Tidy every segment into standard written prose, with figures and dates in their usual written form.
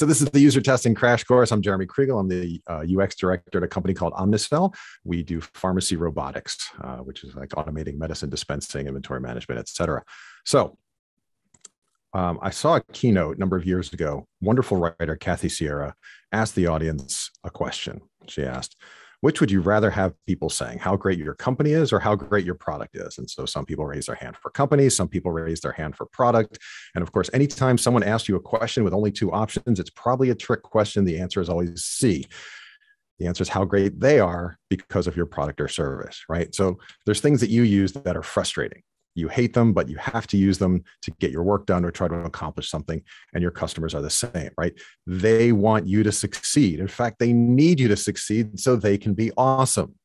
So this is the User Testing Crash Course. I'm Jeremy Kriegel. I'm the UX director at a company called Omnicell. We do pharmacy robotics, which is like automating medicine dispensing, inventory management, et cetera. So I saw a keynote a number of years ago. Wonderful writer, Kathy Sierra, asked the audience a question. She asked, which would you rather have people saying, how great your company is or how great your product is? And so some people raise their hand for companies, some people raise their hand for product. And of course, anytime someone asks you a question with only two options, it's probably a trick question. The answer is always C. The answer is how great they are because of your product or service, right? So there's things that you use that are frustrating. You hate them, but you have to use them to get your work done or try to accomplish something. And your customers are the same, right? They want you to succeed. In fact, they need you to succeed so they can be awesome.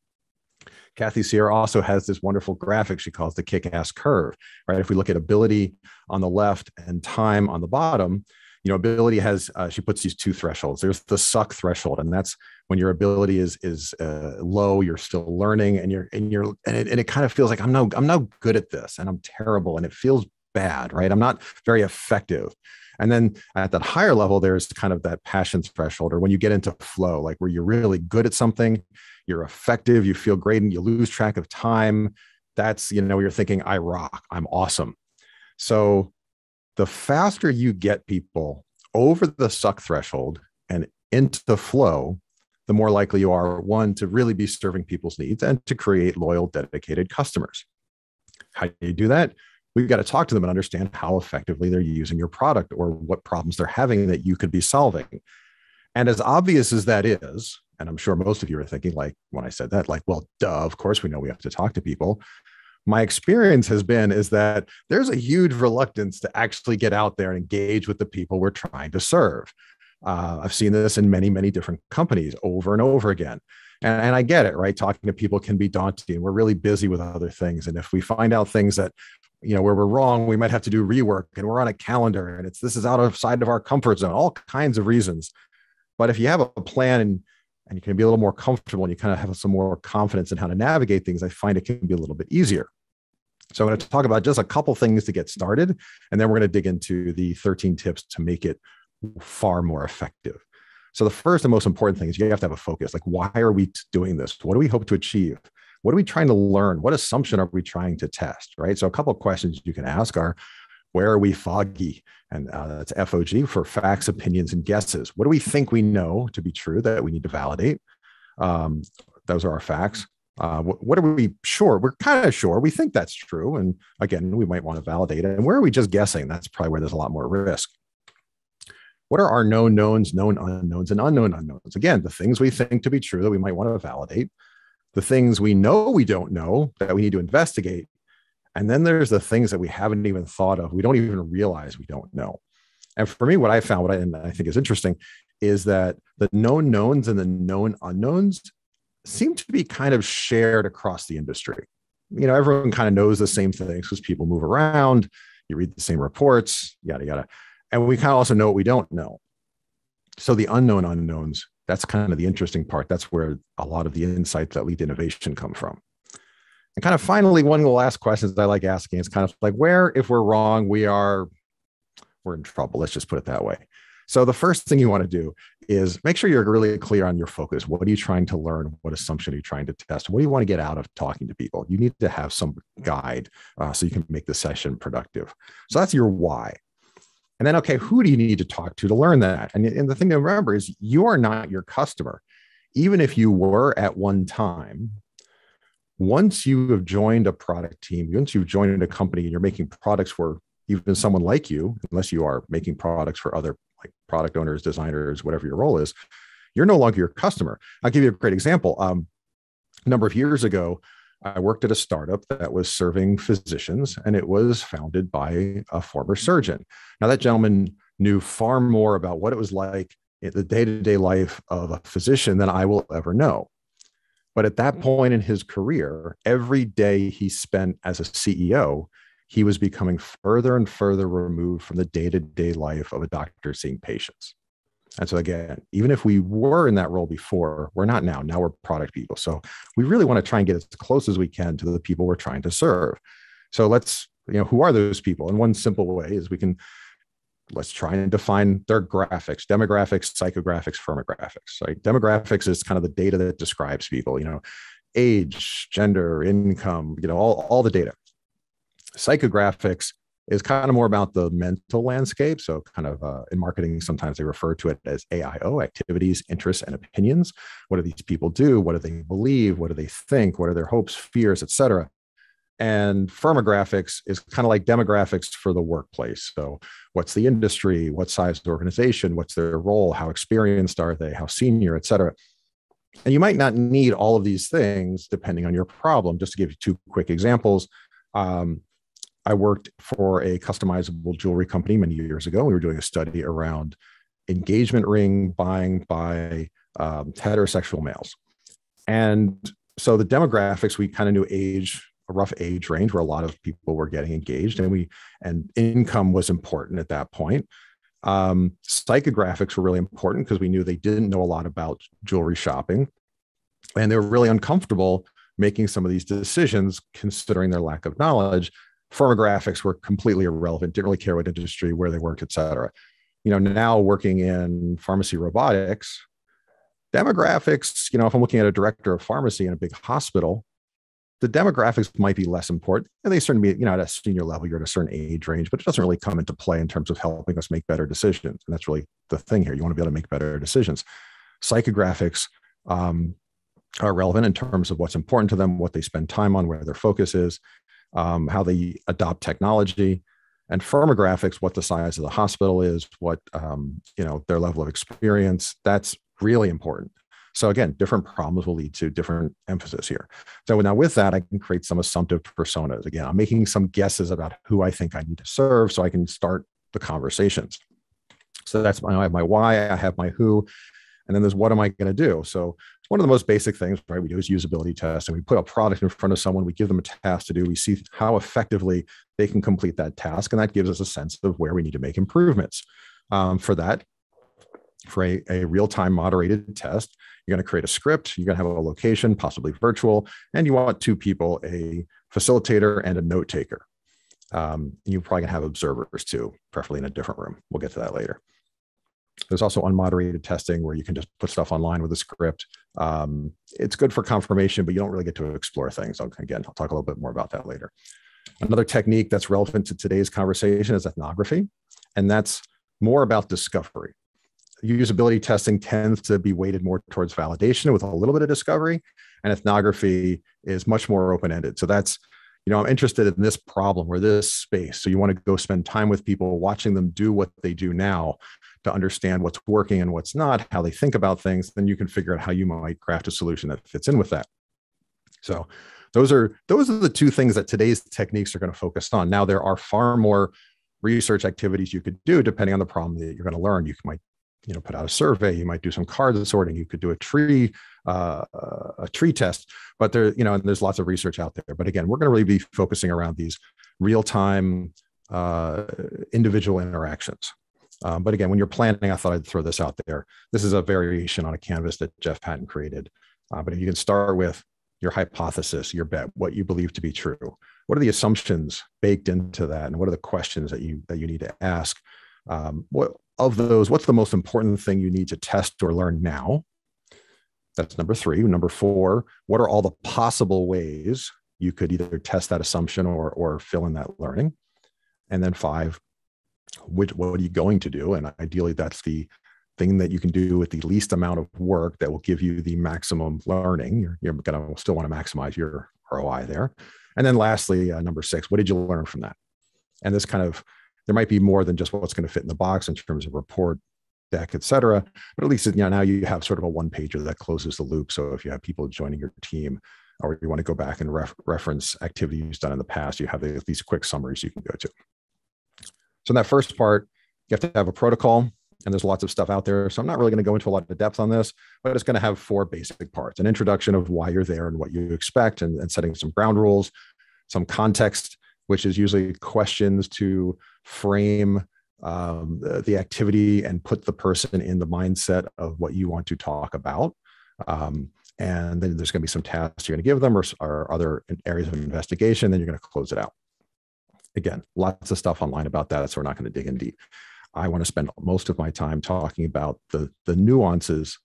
Kathy Sierra also has this wonderful graphic she calls the kick-ass curve, right? If we look at ability on the left and time on the bottom, you know, ability has, she puts these two thresholds. There's the suck threshold, and that's when your ability is low, you're still learning, and it kind of feels like I'm no good at this, and I'm terrible, and it feels bad, right? I'm not very effective. And then at that higher level, there's kind of that passion threshold, or when you get into flow, like where you're really good at something, you're effective, you feel great, and you lose track of time. That's, you know, you're thinking, I rock, I'm awesome. So the faster you get people over the suck threshold and into flow, the more likely you are, one, to really be serving people's needs and to create loyal, dedicated customers. How do you do that? We've got to talk to them and understand how effectively they're using your product or what problems they're having that you could be solving. And as obvious as that is, and I'm sure most of you are thinking, like, when I said that, like, well, duh, of course we know we have to talk to people. My experience has been is that there's a huge reluctance to actually get out there and engage with the people we're trying to serve. I've seen this in many, many different companies over and over again. And I get it, right? Talking to people can be daunting. We're really busy with other things. And if we find out things that, you know, where we're wrong, we might have to do rework, and we're on a calendar, and this is outside of our comfort zone, all kinds of reasons. But if you have a plan and you can be a little more comfortable and you kind of have some more confidence in how to navigate things, I find it can be a little bit easier. So I'm going to talk about just a couple things to get started, and then we're going to dig into the 13 tips to make it far more effective. So the first and most important thing is you have to have a focus. Like, why are we doing this? What do we hope to achieve? What are we trying to learn? What assumption are we trying to test, right? So a couple of questions you can ask are, where are we foggy? And that's FOG for facts, opinions, and guesses. What do we think we know to be true that we need to validate? Those are our facts. What are we sure? We're kind of sure. We think that's true. And again, we might want to validate it. And where are we just guessing? That's probably where there's a lot more risk. What are our known knowns, known unknowns, and unknown unknowns? Again, the things we think to be true that we might want to validate. The things we know we don't know that we need to investigate. And then there's the things that we haven't even thought of. We don't even realize we don't know. And for me, what I found, and I think is interesting, is that the known knowns and the known unknowns seem to be kind of shared across the industry. You know, everyone kind of knows the same things because people move around, you read the same reports, yada, yada. And we kind of also know what we don't know. So the unknown unknowns, that's kind of the interesting part. That's where a lot of the insights that lead to innovation come from. And kind of finally, one of the last questions that I like asking is kind of like, where, if we're wrong, we're in trouble. Let's just put it that way. So the first thing you want to do is make sure you're really clear on your focus. What are you trying to learn? What assumption are you trying to test? What do you want to get out of talking to people? You need to have some guide so you can make the session productive. So that's your why. And then, okay, who do you need to talk to learn that? And the thing to remember is you are not your customer. Even if you were at one time, once you have joined a product team, once you've joined a company and you're making products for even someone like you, unless you are making products for other, like, product owners, designers, whatever your role is, you're no longer your customer. I'll give you a great example. A number of years ago, I worked at a startup that was serving physicians, and it was founded by a former surgeon. Now, that gentleman knew far more about what it was like in the day-to-day life of a physician than I will ever know. But at that point in his career, every day he spent as a CEO, he was becoming further and further removed from the day-to-day life of a doctor seeing patients. And so again, even if we were in that role before, we're not now. Now we're product people. So we really want to try and get as close as we can to the people we're trying to serve. So let's, you know, who are those people? And one simple way is we can let's try and define their graphics, demographics, psychographics, firmographics. Like demographics is kind of the data that describes people, you know, age, gender, income, you know, all the data. Psychographics is kind of more about the mental landscape. So kind of in marketing, sometimes they refer to it as AIO, activities, interests, and opinions. What do these people do? What do they believe? What do they think? What are their hopes, fears, et cetera? And firmographics is kind of like demographics for the workplace. So what's the industry? What size of the organization? What's their role? How experienced are they? How senior, et cetera? And you might not need all of these things depending on your problem. Just to give you two quick examples, I worked for a customizable jewelry company many years ago. We were doing a study around engagement ring buying by heterosexual males. And so the demographics, we kind of knew age, a rough age range where a lot of people were getting engaged, and income was important at that point. Psychographics were really important because we knew they didn't know a lot about jewelry shopping, and they were really uncomfortable making some of these decisions considering their lack of knowledge. Firmographics were completely irrelevant, didn't really care what industry, where they worked, et cetera. You know, now working in pharmacy robotics, demographics, you know, if I'm looking at a director of pharmacy in a big hospital, the demographics might be less important. And they certainly, you know, at a senior level, you're at a certain age range, but it doesn't really come into play in terms of helping us make better decisions. And that's really the thing here. You want to be able to make better decisions. Psychographics are relevant in terms of what's important to them, what they spend time on, where their focus is, how they adopt technology, and firmographics, what the size of the hospital is, what, you know, their level of experience. That's really important. So again, different problems will lead to different emphasis here. So now with that, I can create some assumptive personas. Again, I'm making some guesses about who I think I need to serve so I can start the conversations. So that's my, I have my why, I have my who, and then there's what am I going to do? So one of the most basic things, right, we do is usability tests, and we put a product in front of someone, we give them a task to do, we see how effectively they can complete that task, and that gives us a sense of where we need to make improvements. For that, for a real-time moderated test, you're going to create a script, you're going to have a location, possibly virtual, and you want two people, a facilitator and a note taker. You're probably going to have observers too, preferably in a different room. We'll get to that later. There's also unmoderated testing where you can just put stuff online with a script. It's good for confirmation, but you don't really get to explore things. Again, I'll talk a little bit more about that later. Another technique that's relevant to today's conversation is ethnography, and that's more about discovery. Usability testing tends to be weighted more towards validation with a little bit of discovery, and ethnography is much more open-ended. So that's, you know, I'm interested in this problem or this space. So you want to go spend time with people, watching them do what they do now to understand what's working and what's not, how they think about things. Then you can figure out how you might craft a solution that fits in with that. So those are the two things that today's techniques are going to focus on. Now, there are far more research activities you could do depending on the problem that you're going to learn. You might, you know, put out a survey, you might do some card sorting, you could do a tree test, but there, you know, and there's lots of research out there. But again, we're going to really be focusing around these real-time individual interactions. But again, when you're planning, I thought I'd throw this out there. This is a variation on a canvas that Jeff Patton created. But you can start with your hypothesis, your bet, what you believe to be true. What are the assumptions baked into that? And what are the questions that you need to ask? Of those, what's the most important thing you need to test or learn now? That's number three. Number four, what are all the possible ways you could either test that assumption or fill in that learning? And then five, what are you going to do? And ideally, that's the thing that you can do with the least amount of work that will give you the maximum learning. You're going to still want to maximize your ROI there. And then lastly, number six, what did you learn from that? And this kind of, there might be more than just what's going to fit in the box in terms of report deck, et cetera. But at least, you know, now you have sort of a one-pager that closes the loop. So if you have people joining your team or you want to go back and reference activities done in the past, you have these quick summaries you can go to. So in that first part, you have to have a protocol, and there's lots of stuff out there. So I'm not really going to go into a lot of depth on this, but it's going to have four basic parts: an introduction of why you're there and what you expect, and setting some ground rules, some context, which is usually questions to frame the activity and put the person in the mindset of what you want to talk about. And then there's going to be some tasks you're going to give them or other areas of investigation. Then you're going to close it out. Again, lots of stuff online about that, so we're not going to dig in deep. I want to spend most of my time talking about the nuances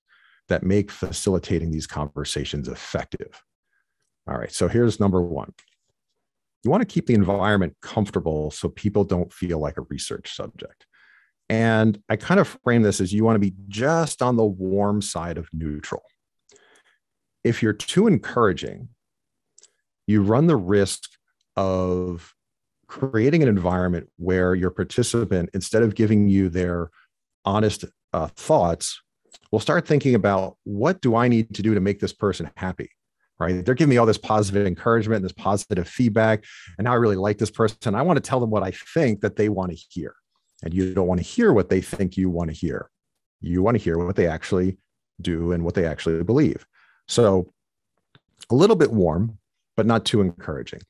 that make facilitating these conversations effective. All right, so here's number one. You want to keep the environment comfortable so people don't feel like a research subject. And I kind of frame this as you want to be just on the warm side of neutral. If you're too encouraging, you run the risk of creating an environment where your participant, instead of giving you their honest thoughts, will start thinking about, what do I need to do to make this person happy? Right? They're giving me all this positive encouragement and this positive feedback, and now I really like this person. I want to tell them what I think that they want to hear. And you don't want to hear what they think you want to hear. You want to hear what they actually do and what they actually believe. So a little bit warm, but not too encouraging.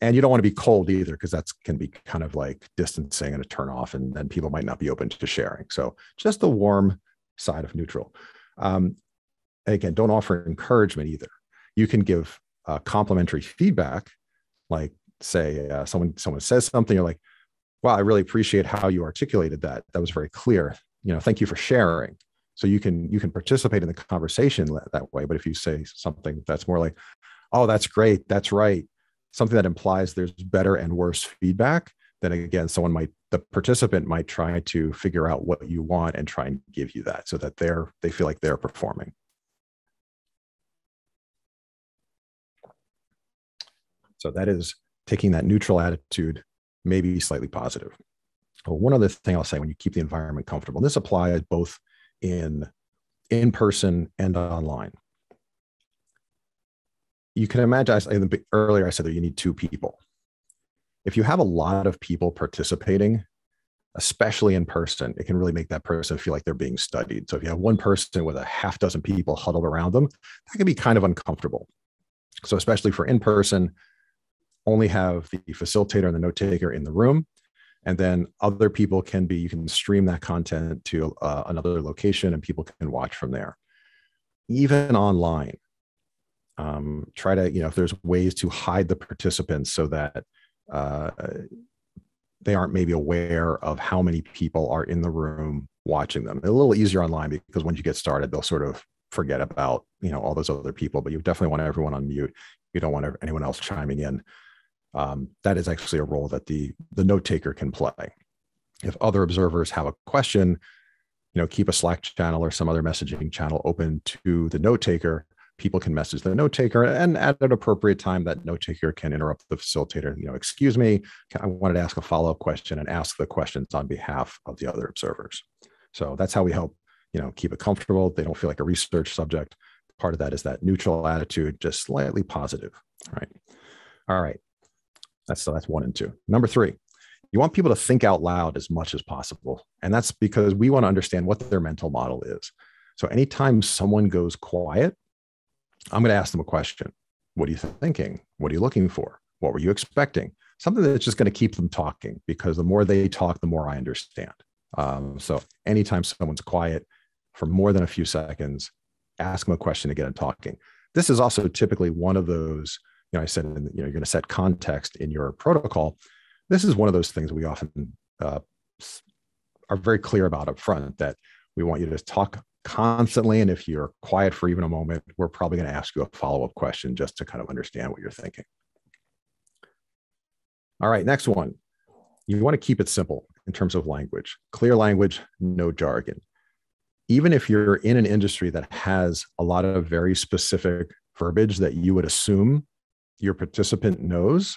And you don't want to be cold either, because that can be kind of like distancing and a turnoff, and then people might not be open to sharing. So just the warm side of neutral. And again, don't offer encouragement either. You can give complimentary feedback, like say someone says something, you're like, wow, I really appreciate how you articulated that. That was very clear. You know, thank you for sharing. So you can participate in the conversation that way. But if you say something that's more like, oh, that's great, that's right, something that implies there's better and worse feedback, then again, the participant might try to figure out what you want and try and give you that so that they feel like they're performing. So that is taking that neutral attitude, maybe slightly positive. Well, one other thing I'll say when you keep the environment comfortable, and this applies both in-person and online. You can imagine, earlier I said that you need two people. If you have a lot of people participating, especially in person, it can really make that person feel like they're being studied. So if you have one person with a half dozen people huddled around them, that can be kind of uncomfortable. So especially for in-person, only have the facilitator and the note taker in the room, and then other people you can stream that content to another location and people can watch from there. Even online, try to, if there's ways to hide the participants so that they aren't maybe aware of how many people are in the room watching them. It's a little easier online because once you get started, they'll sort of forget about, all those other people, but you definitely want everyone on mute. You don't want anyone else chiming in. That is actually a role that the note taker can play. If other observers have a question, keep a Slack channel or some other messaging channel open to the note taker. People can message the note taker, and at an appropriate time, that note taker can interrupt the facilitator. Excuse me, I wanted to ask a follow-up question, and ask the questions on behalf of the other observers. So that's how we help, keep it comfortable. They don't feel like a research subject. Part of that is that neutral attitude, just slightly positive, right? All right, that's one and two. Number three, you want people to think out loud as much as possible. And that's because we want to understand what their mental model is. So anytime someone goes quiet, I'm going to ask them a question. What are you thinking? What are you looking for? What were you expecting? Something that's just going to keep them talking, because the more they talk, the more I understand. So anytime someone's quiet for more than a few seconds, ask them a question to get them talking. This is also typically one of those, I said, you're going to set context in your protocol. This is one of those things we often are very clear about up front, that we want you to talk constantly. And if you're quiet for even a moment, we're probably going to ask you a follow-up question just to kind of understand what you're thinking. All right, next one. You want to keep it simple in terms of language. Clear language, no jargon. Even if you're in an industry that has a lot of very specific verbiage that you would assume your participant knows,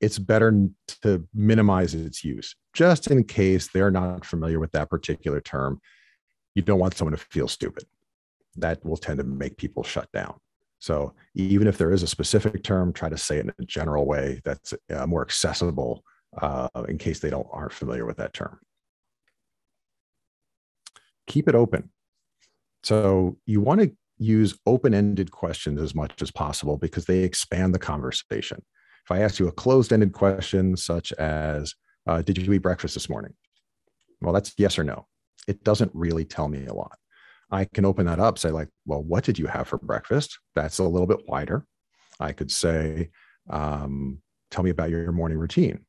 it's better to minimize its use, just in case they're not familiar with that particular term. You don't want someone to feel stupid. That will tend to make people shut down. So even if there is a specific term, try to say it in a general way that's more accessible in case they aren't familiar with that term. Keep it open. So you want to use open-ended questions as much as possible because they expand the conversation. If I ask you a closed-ended question such as, did you eat breakfast this morning? Well, that's yes or no. It doesn't really tell me a lot. I can open that up, say like, well, what did you have for breakfast? That's a little bit wider. I could say, tell me about your morning routine.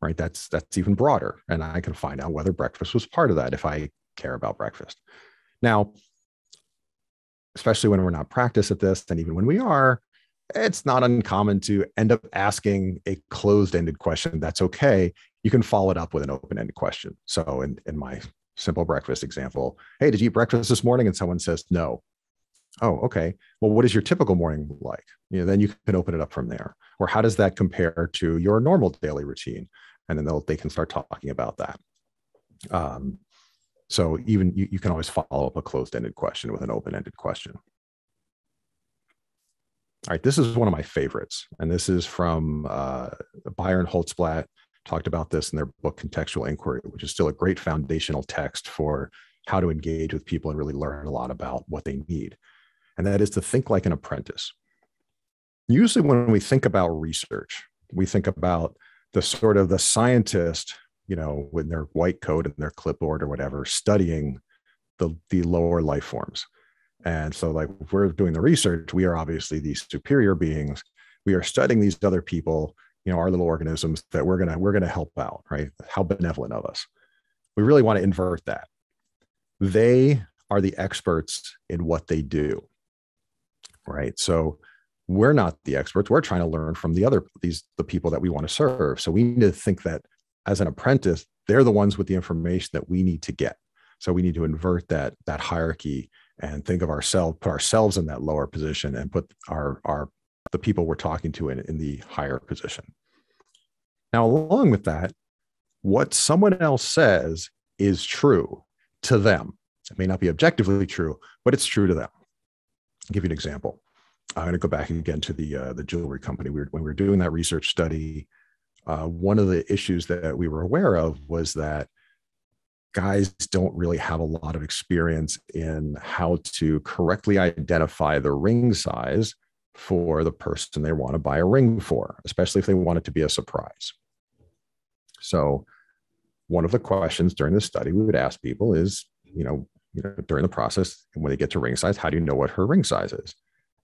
right? That's even broader. And I can find out whether breakfast was part of that if I care about breakfast. Now, especially when we're not practiced at this, and even when we are, it's not uncommon to end up asking a closed-ended question. That's okay. You can follow it up with an open-ended question. So in my simple breakfast example, hey, did you eat breakfast this morning? And someone says, no. Oh, okay. Well, what is your typical morning like? You know, then you can open it up from there. Or how does that compare to your normal daily routine? And then they can start talking about that. So even you can always follow up a closed-ended question with an open-ended question. All right, this is one of my favorites. And this is from Byron Holtzblatt, talked about this in their book, Contextual Inquiry, which is still a great foundational text for how to engage with people and really learn a lot about what they need. And that is to think like an apprentice. Usually when we think about research, we think about the scientist, you know, with their white coat and their clipboard or whatever, studying the lower life forms. And so like if we're doing the research, we are obviously these superior beings. We are studying these other people, you know, our little organisms that we're going to help out, right? How benevolent of us. We really want to invert that. They are the experts in what they do, right? So we're not the experts. We're trying to learn from the people that we want to serve. So we need to think that as an apprentice, they're the ones with the information that we need to get. So we need to invert that hierarchy and think of ourselves, put ourselves in that lower position and put the people we're talking to in the higher position. Now, along with that, what someone else says is true to them. It may not be objectively true, but it's true to them. I'll give you an example. I'm going to go back again to the jewelry company. When we were doing that research study, one of the issues that we were aware of was that guys don't really have a lot of experience in how to correctly identify the ring size for the person they want to buy a ring for, especially if they want it to be a surprise. So one of the questions during the study we would ask people is, you know, during the process, when they get to ring size, how do you know what her ring size is?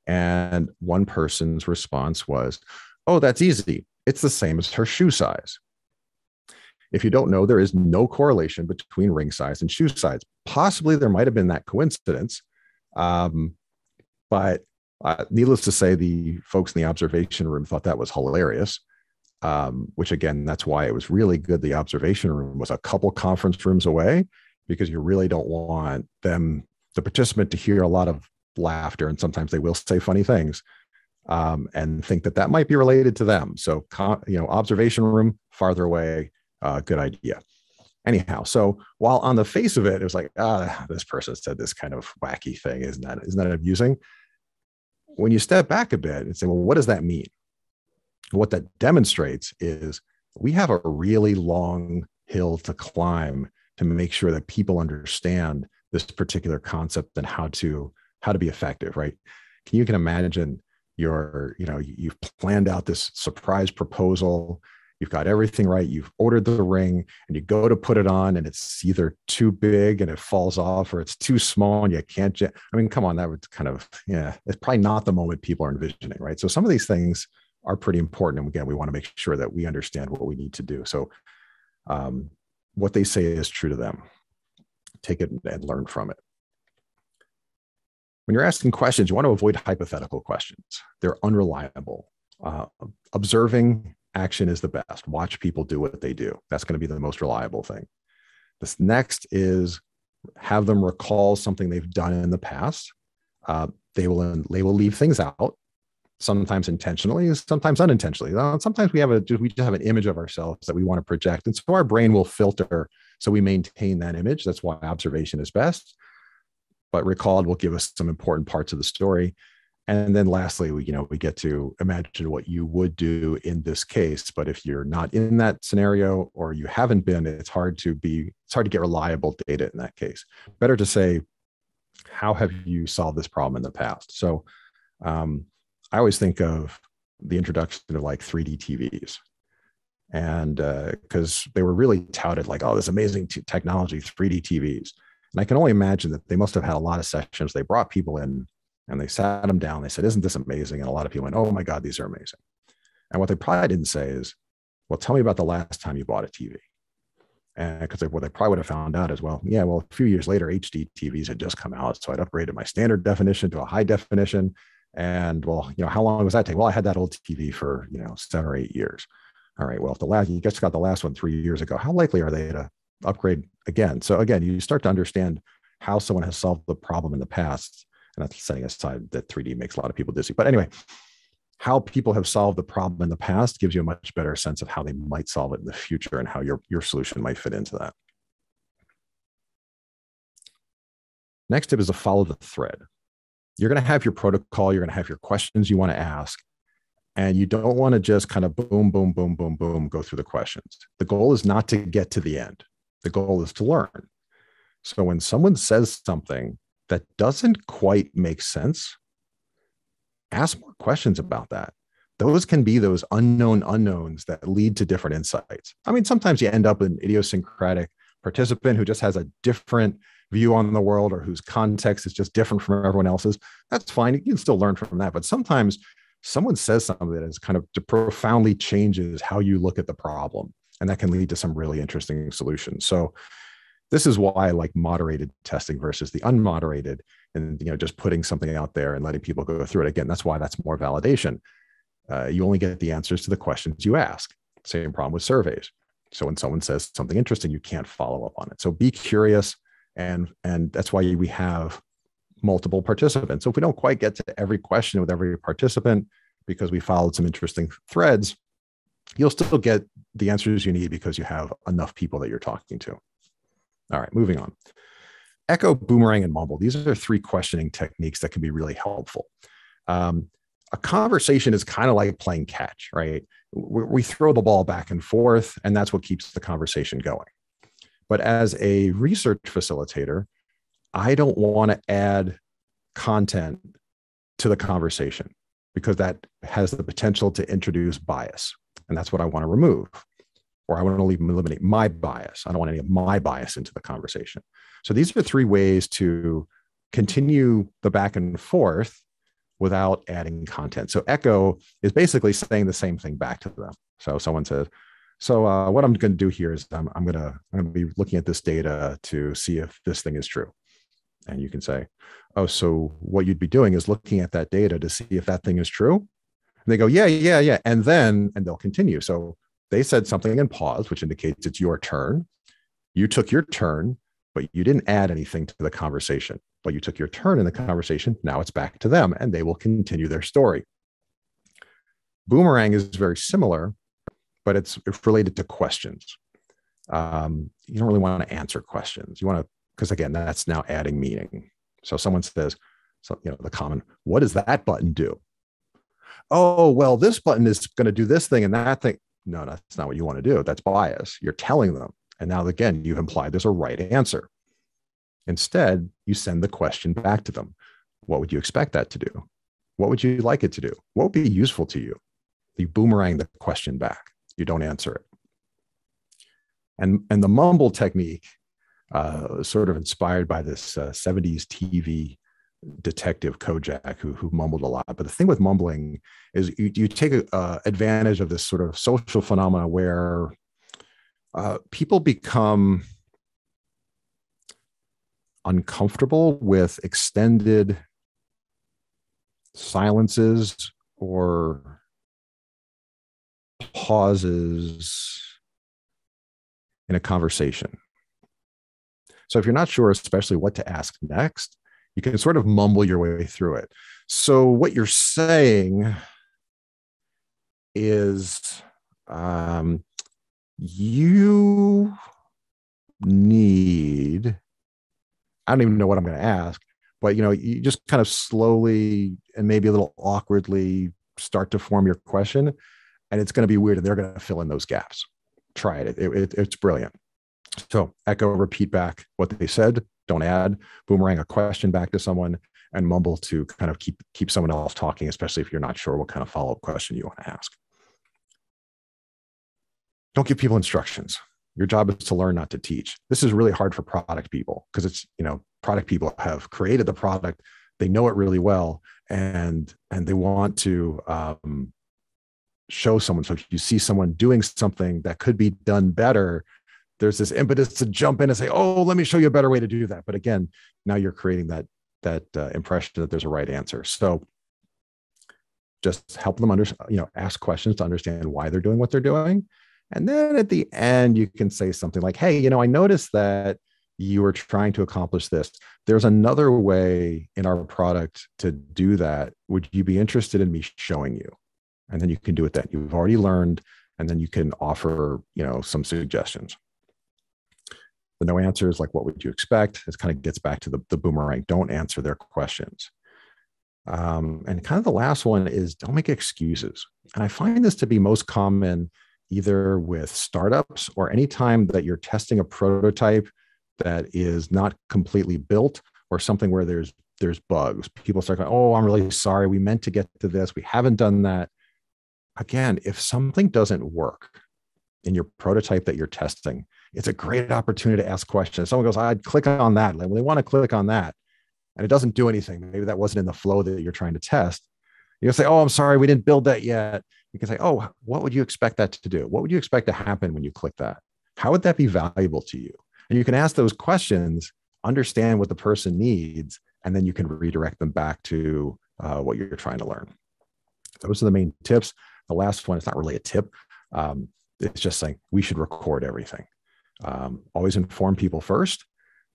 And one person's response was, oh, that's easy. It's the same as her shoe size. If you don't know, there is no correlation between ring size and shoe size. Possibly there might have been that coincidence, but needless to say, the folks in the observation room thought that was hilarious, which again, that's why it was really good. The observation room was a couple conference rooms away, because you really don't want the participant to hear a lot of laughter, and sometimes they will say funny things and think that might be related to them. So, you know, observation room farther away. Good idea. Anyhow, so while on the face of it, it was like, this person said this kind of wacky thing. Isn't that amusing? When you step back a bit and say, well, what does that mean? What that demonstrates is we have a really long hill to climb to make sure that people understand this particular concept and how to be effective, right? You can imagine you've planned out this surprise proposal. You've got everything right. You've ordered the ring and you go to put it on and it's either too big and it falls off, or it's too small and you can't. I mean, come on, that would it's probably not the moment people are envisioning, right? So some of these things are pretty important. And again, we want to make sure that we understand what we need to do. So what they say is true to them. Take it and learn from it. When you're asking questions, you want to avoid hypothetical questions. They're unreliable. Observing action is the best. Watch people do what they do. That's going to be the most reliable thing. This next is have them recall something they've done in the past. They will leave things out, sometimes intentionally, sometimes unintentionally. Sometimes we just have an image of ourselves that we want to project. And so our brain will filter. So we maintain that image. That's why observation is best. But recalled will give us some important parts of the story. And then lastly, we get to imagine what you would do in this case. But if you're not in that scenario or you haven't been, it's hard to get reliable data in that case. Better to say, how have you solved this problem in the past? So I always think of the introduction of like 3D TVs. And because they were really touted like, oh, this amazing technology, 3D TVs. And I can only imagine that they must have had a lot of sessions. They brought people in. And they sat them down. They said, isn't this amazing? And a lot of people went, oh my God, these are amazing. And what they probably didn't say is, well, tell me about the last time you bought a TV. And because what they probably would have found out is, well, yeah, well, a few years later, HD TVs had just come out. So I'd upgraded my standard definition to a high definition. And well, you know, how long was that take? Well, I had that old TV for, you know, 7 or 8 years. All right, well, if the last, you just got the last one 3 years ago, how likely are they to upgrade again? So again, you start to understand how someone has solved the problem in the past. And that's setting aside that 3D makes a lot of people dizzy. But anyway, how people have solved the problem in the past gives you a much better sense of how they might solve it in the future and how your solution might fit into that. Next tip is to follow the thread. You're going to have your protocol, you're going to have your questions you want to ask, and you don't want to just kind of boom, boom, boom, boom, boom, go through the questions. The goal is not to get to the end. The goal is to learn. So when someone says something that doesn't quite make sense, ask more questions about that. Those can be those unknown unknowns that lead to different insights. I mean, sometimes you end up with an idiosyncratic participant who just has a different view on the world or whose context is just different from everyone else's. That's fine. You can still learn from that. But sometimes someone says something that is kind of profoundly changes how you look at the problem. And that can lead to some really interesting solutions. So this is why I like moderated testing versus the unmoderated, and you know, just putting something out there and letting people go through it. Again, that's why that's more validation. You only get the answers to the questions you ask. Same problem with surveys. So when someone says something interesting, you can't follow up on it. So be curious, and that's why we have multiple participants. So if we don't quite get to every question with every participant because we followed some interesting threads, you'll still get the answers you need because you have enough people that you're talking to. All right, moving on. Echo, boomerang, and mumble. These are three questioning techniques that can be really helpful. A conversation is kind of like playing catch, right? We throw the ball back and forth, and that's what keeps the conversation going. But as a research facilitator, I don't want to add content to the conversation because that has the potential to introduce bias, and that's what I want to remove. Or I want to eliminate my bias. I don't want any of my bias into the conversation. So these are three ways to continue the back and forth without adding content. So echo is basically saying the same thing back to them. So someone says, so what I'm going to do here is I'm going to be looking at this data to see if this thing is true. And you can say, oh, so what you'd be doing is looking at that data to see if that thing is true. And they go, yeah, yeah, yeah. And then, and they'll continue. So they said something and paused, which indicates it's your turn. You took your turn, but you didn't add anything to the conversation. But you took your turn in the conversation. Now it's back to them, and they will continue their story. Boomerang is very similar, but it's related to questions. You don't really want to answer questions. You want to, because again, that's now adding meaning. So someone says, so, you know, the common, what does that button do? Oh, well, this button is going to do this thing and that thing. No, that's not what you want to do. That's bias. You're telling them. And now, again, you've implied there's a right answer. Instead, you send the question back to them. What would you expect that to do? What would you like it to do? What would be useful to you? You boomerang the question back. You don't answer it. And the mumble technique, sort of inspired by this 70s TV detective Kojak, who mumbled a lot. But the thing with mumbling is you take advantage of this sort of social phenomena where people become uncomfortable with extended silences or pauses in a conversation. So if you're not sure, especially what to ask next, you can sort of mumble your way through it. So what you're saying is you need, I don't even know what I'm going to ask, but you know, you just kind of slowly and maybe a little awkwardly start to form your question, and it's going to be weird, and they're going to fill in those gaps. Try it. It's brilliant. So echo, repeat back what they said. Don't add. Boomerang a question back to someone, and mumble to kind of keep someone else talking, especially if you're not sure what kind of follow-up question you want to ask. Don't give people instructions. Your job is to learn, not to teach. This is really hard for product people because it's, you know, product people have created the product. They know it really well, and they want to show someone. So if you see someone doing something that could be done better, there's this impetus to jump in and say, oh, let me show you a better way to do that. But again, now you're creating that impression that there's a right answer. So just help them understand, ask questions to understand why they're doing what they're doing. And then at the end, you can say something like, hey, I noticed that you were trying to accomplish this. There's another way in our product to do that. Would you be interested in me showing you? And then you can do it that you've already learned, and then you can offer, some suggestions. The no answer is like, what would you expect? This kind of gets back to the boomerang. Don't answer their questions. And kind of the last one is don't make excuses. And I find this to be most common either with startups or any time that you're testing a prototype that is not completely built or something where there's bugs. People start going, oh, I'm really sorry. We meant to get to this. We haven't done that. Again, if something doesn't work in your prototype that you're testing, it's a great opportunity to ask questions. Someone goes, I'd click on that. They want to click on that. And it doesn't do anything. Maybe that wasn't in the flow that you're trying to test. You'll say, oh, I'm sorry, we didn't build that yet. You can say, oh, what would you expect that to do? What would you expect to happen when you click that? How would that be valuable to you? And you can ask those questions, understand what the person needs, and then you can redirect them back to what you're trying to learn. Those are the main tips. The last one, it's not really a tip. It's just saying we should record everything. Always inform people first,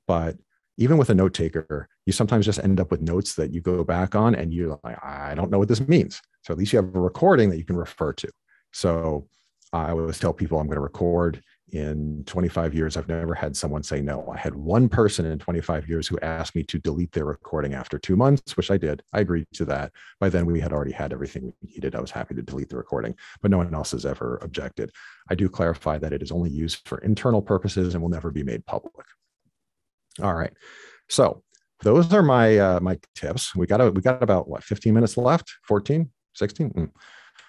but even with a note taker, you sometimes just end up with notes that you go back on and you're like, I don't know what this means. So at least you have a recording that you can refer to. So I always tell people I'm going to record. In 25 years, I've never had someone say no. I had one person in 25 years who asked me to delete their recording after 2 months, which I did. I agreed to that. By then, we had already had everything we needed. I was happy to delete the recording, but no one else has ever objected. I do clarify that it is only used for internal purposes and will never be made public. All right. So those are my my tips. We got about what, 15 minutes left? 14, 16?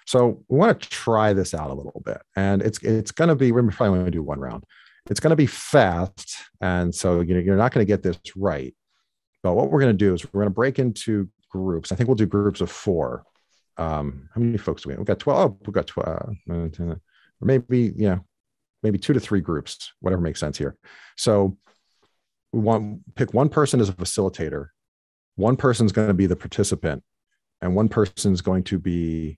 So we want to try this out a little bit, and it's going to be, we're probably going to do one round. It's going to be fast. And so, you're not going to get this right, but what we're going to do is we're going to break into groups. I think we'll do groups of 4. How many folks do we have? We've got 12, we've got 12, or maybe, maybe 2 to 3 groups, whatever makes sense here. So we want to pick one person as a facilitator. One person's going to be the participant, and one person's going to be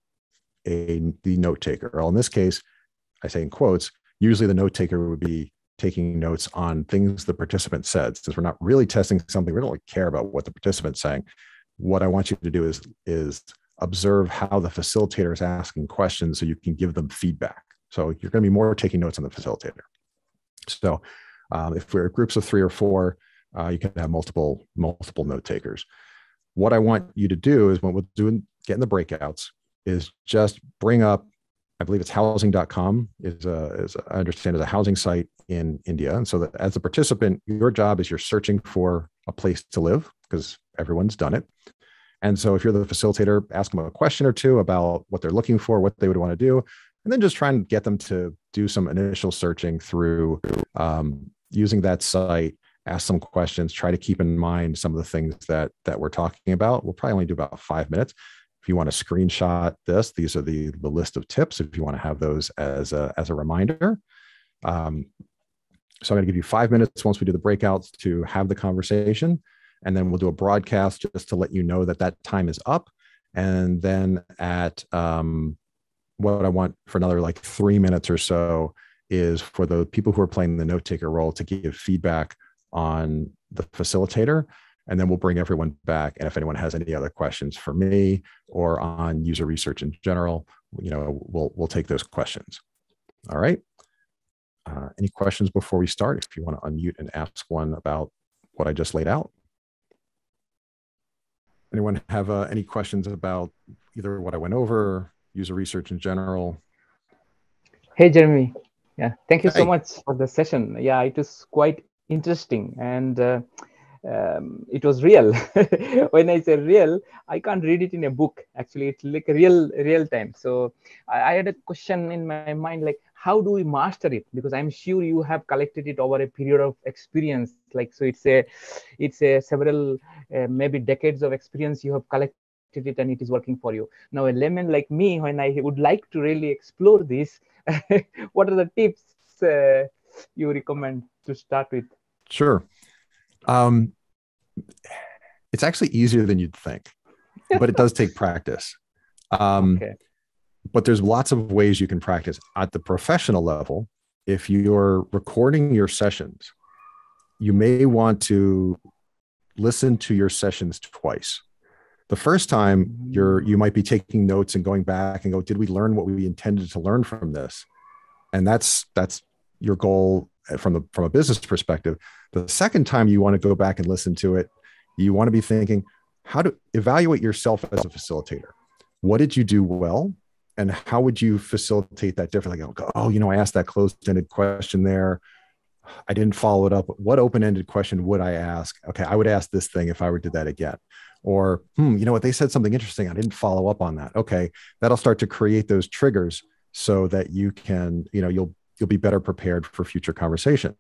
the note taker. Well, in this case, I say in quotes, usually the note taker would be taking notes on things the participant said. Since we're not really testing something, we don't really care about what the participant's saying. What I want you to do is observe how the facilitator is asking questions so you can give them feedback. So you're going to be more taking notes on the facilitator. So if we're groups of 3 or 4, you can have multiple note takers. What I want you to do is when we're doing, getting the breakouts, is just bring up, I believe it's housing.com I understand is a housing site in India. And so that as a participant, your job is you're searching for a place to live because everyone's done it. And so if you're the facilitator, ask them a question or two about what they're looking for, what they would want to do, and then just try and get them to do some initial searching through using that site, ask some questions, try to keep in mind some of the things that we're talking about. We'll probably only do about 5 minutes. If you want to screenshot this, these are the list of tips if you want to have those as a reminder. So I'm going to give you 5 minutes once we do the breakouts to have the conversation, and then we'll do a broadcast just to let you know that time is up. And then at what I want for another like 3 minutes or so is for the people who are playing the note taker role to give feedback on the facilitator. And then we'll bring everyone back. And if anyone has any other questions for me or on user research in general, we'll take those questions. All right. Any questions before we start? If you want to unmute and ask one about what I just laid out. Anyone have any questions about either what I went over, user research in general? Hey, Jeremy. Yeah, thank you so much for the session. Yeah, it is quite interesting. And it was real. When I say real, I can't read it in a book. Actually, it's like real time. So I had a question in my mind, like, how do we master it? Because I'm sure you have collected it over a period of experience. Like, so it's a several maybe decades of experience you have collected at it and it is working for you. Now, a layman like me, when I would like to really explore this, what are the tips you recommend to start with? Sure. It's actually easier than you'd think, but it does take practice. Okay. But there's lots of ways you can practice. At the professional level, if you're recording your sessions, you may want to listen to your sessions twice. The first time, you might be taking notes and going back and go, did we learn what we intended to learn from this? And that's your goal from a business perspective. The second time you want to go back and listen to it, you want to be thinking, how to evaluate yourself as a facilitator. What did you do well? And how would you facilitate that differently? Like, oh, I asked that closed-ended question there. I didn't follow it up. What open-ended question would I ask? Okay, I would ask this thing if I were to do that again. Or, they said something interesting. I didn't follow up on that. Okay, that'll start to create those triggers so that you can, you'll be better prepared for future conversations.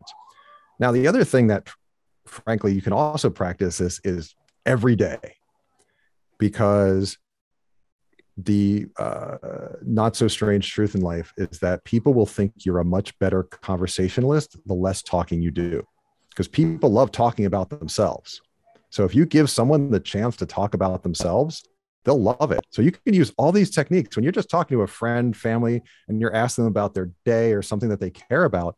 Now, the other thing that, frankly, you can also practice this is every day, because the not so strange truth in life is that people will think you're a much better conversationalist the less talking you do, because people love talking about themselves. So if you give someone the chance to talk about themselves, they'll love it. So you can use all these techniques when you're just talking to a friend, family, and you're asking them about their day or something that they care about.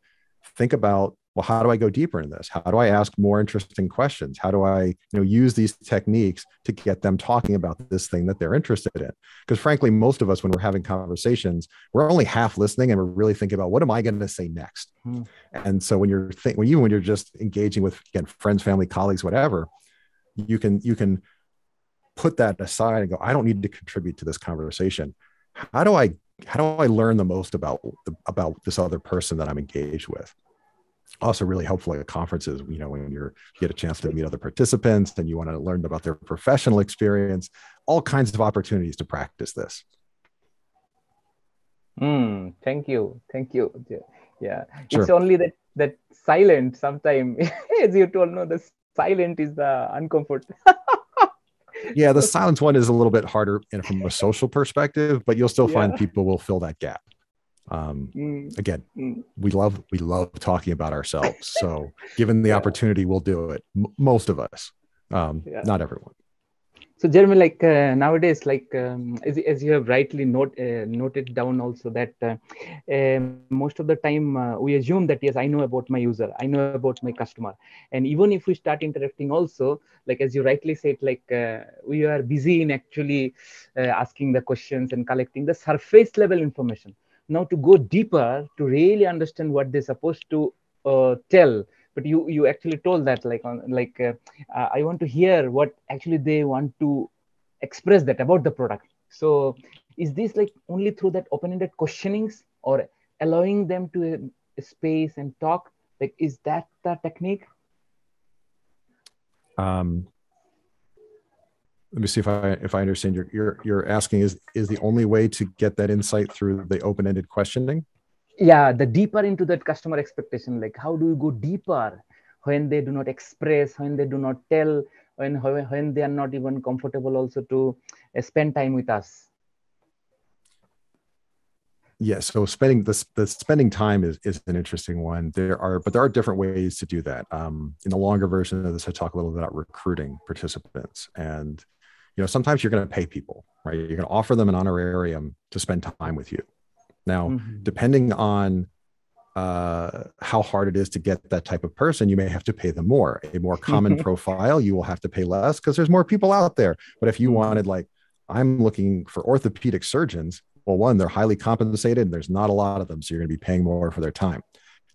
Think about, well, how do I go deeper in this? How do I ask more interesting questions? How do I, use these techniques to get them talking about this thing that they're interested in? Because frankly, most of us, when we're having conversations, we're only half listening and we're really thinking about, what am I going to say next? And so when you're just engaging with, again, friends, family, colleagues, whatever, you can put that aside and go, I don't need to contribute to this conversation. How do I learn the most about this other person that I'm engaged with? Also really helpful at conferences, when you get a chance to meet other participants and you want to learn about their professional experience, all kinds of opportunities to practice this. Thank you. Yeah. Sure. It's only that silent sometimes, as you told, the silent is the uncomfort. Yeah. The silence one is a little bit harder from a social perspective, but you'll still find people will fill that gap. Again, we love talking about ourselves. So given the opportunity, we'll do it. Most of us, not everyone. So Jeremy, nowadays, as you have rightly noted down also that most of the time we assume that, yes, I know about my user, I know about my customer. And even if we start interacting also, as you rightly said, we are busy in actually asking the questions and collecting the surface level information. Now to go deeper, to really understand what they're supposed to tell, but you actually told that I want to hear what actually they want to express that about the product. So is this only through that open-ended questionings or allowing them to a space and talk? Is that the technique? Let me see if I understand you're asking is the only way to get that insight through the open-ended questioning? Yeah, the deeper into that customer expectation, how do you go deeper when they do not express, when they do not tell, when they are not even comfortable also to spend time with us? Yeah, so spending time is an interesting one. There are different ways to do that. In the longer version of this, I talk a little bit about recruiting participants, and sometimes you're going to pay people, right? You're going to offer them an honorarium to spend time with you. Now, depending on how hard it is to get that type of person, you may have to pay them more. A more common profile, you will have to pay less because there's more people out there. But if you wanted, I'm looking for orthopedic surgeons, well, one, they're highly compensated and there's not a lot of them. So you're going to be paying more for their time.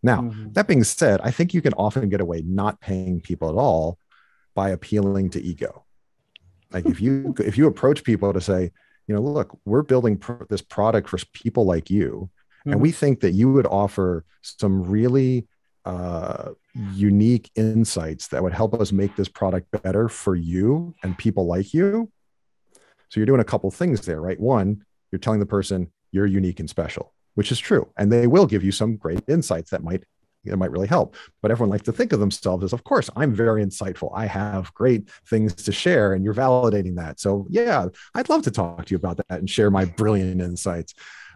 Now, that being said, I think you can often get away not paying people at all by appealing to ego. If you approach people to say, look, we're building this product for people like you. And we think that you would offer some really unique insights that would help us make this product better for you and people like you. So you're doing a couple things there, right? One, you're telling the person you're unique and special, which is true. And they will give you some great insights that might it might really help. But everyone likes to think of themselves as, of course, I'm very insightful. I have great things to share, and you're validating that. So yeah, I'd love to talk to you about that and share my brilliant insights.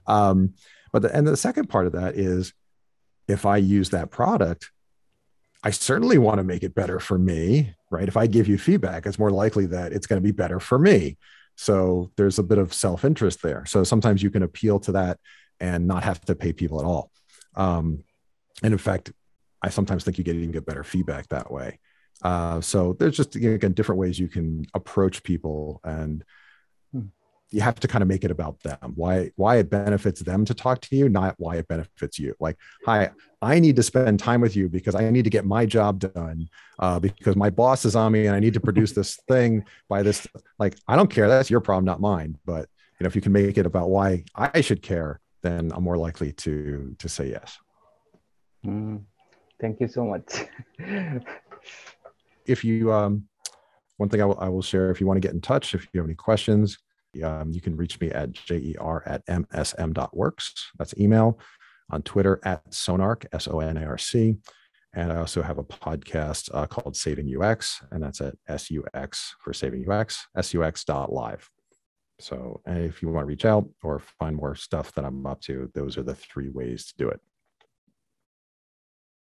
And the second part of that is, if I use that product, I certainly want to make it better for me, right? If I give you feedback, it's more likely that it's going to be better for me. So there's a bit of self-interest there. So sometimes you can appeal to that and not have to pay people at all. And in fact, I sometimes think you get even get better feedback that way. So there's just, again, different ways you can approach people, and you have to kind of make it about them. Why it benefits them to talk to you, not why it benefits you. Like, hi, I need to spend time with you because I need to get my job done because my boss is on me and I need to produce this thing by this. Like, I don't care. That's your problem, not mine. But you know, if you can make it about why I should care, then I'm more likely to say yes. Thank you so much. If you, one thing I will share, if you want to get in touch, if you have any questions, you can reach me at jer@msm.works. That's email. On Twitter @Sonarc, SONARC. And I also have a podcast called Saving UX, and that's at SUX for Saving UX, SUX.live. So if you want to reach out or find more stuff that I'm up to, those are the three ways to do it.